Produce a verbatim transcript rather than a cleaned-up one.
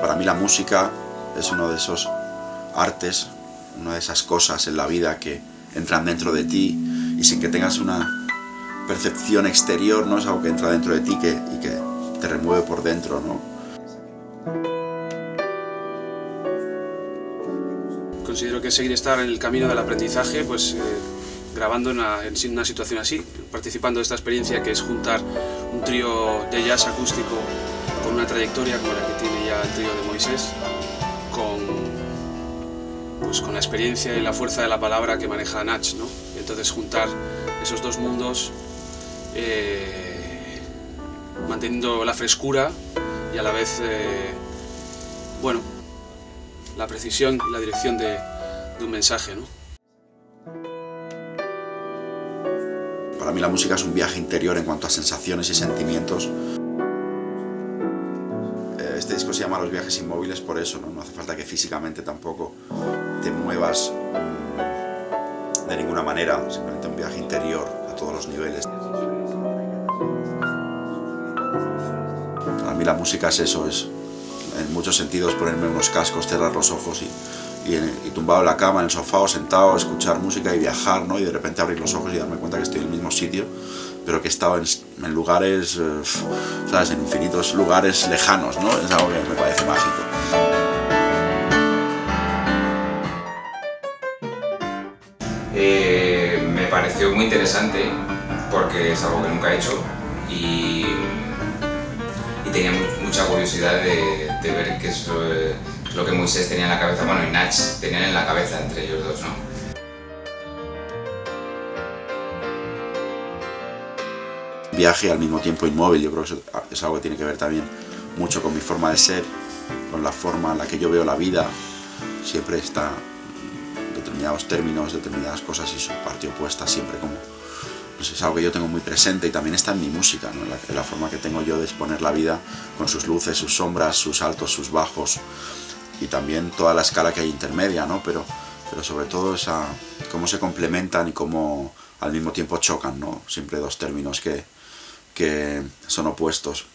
Para mí la música es uno de esos artes, una de esas cosas en la vida que entran dentro de ti y sin que tengas una percepción exterior, ¿no? Es algo que entra dentro de ti que, y que te remueve por dentro, ¿no? Considero que seguir estar en el camino del aprendizaje, pues eh, grabando en una, en una situación así, participando de esta experiencia que es juntar un trío de jazz acústico con una trayectoria como la que tiene ya el trío de Moisés, con, pues, con la experiencia y la fuerza de la palabra que maneja Nach, ¿no? Entonces juntar esos dos mundos, eh, manteniendo la frescura y a la vez eh, bueno, la precisión y la dirección de, de un mensaje, ¿no? Para mí la música es un viaje interior en cuanto a sensaciones y sentimientos. Este disco se llama Los viajes inmóviles por eso, ¿no? No hace falta que físicamente tampoco te muevas um, de ninguna manera, simplemente un viaje interior a todos los niveles. Para mí la música es eso, es en muchos sentidos ponerme unos cascos, cerrar los ojos y, y, y tumbado en la cama, en el sofá o sentado, escuchar música y viajar, ¿no? Y de repente abrir los ojos y darme cuenta que estoy en el mismo sitio, pero que he estado en, en lugares, ¿sabes?, en infinitos lugares lejanos, ¿no? Es algo que me parece mágico. Eh, me pareció muy interesante porque es algo que nunca he hecho y, y tenía mucha curiosidad de, de ver qué es lo que Moisés tenía en la cabeza, bueno, y Nach tenían en la cabeza entre ellos dos, ¿no? Viaje al mismo tiempo inmóvil, yo creo que eso es algo que tiene que ver también mucho con mi forma de ser, con la forma en la que yo veo la vida, siempre está en determinados términos, determinadas cosas y su parte opuesta siempre como, pues es algo que yo tengo muy presente y también está en mi música, ¿no? La, la forma que tengo yo de exponer la vida con sus luces, sus sombras, sus altos, sus bajos y también toda la escala que hay intermedia, ¿no? Pero, pero sobre todo esa, cómo se complementan y cómo al mismo tiempo chocan, ¿no? Siempre dos términos que, que son opuestos.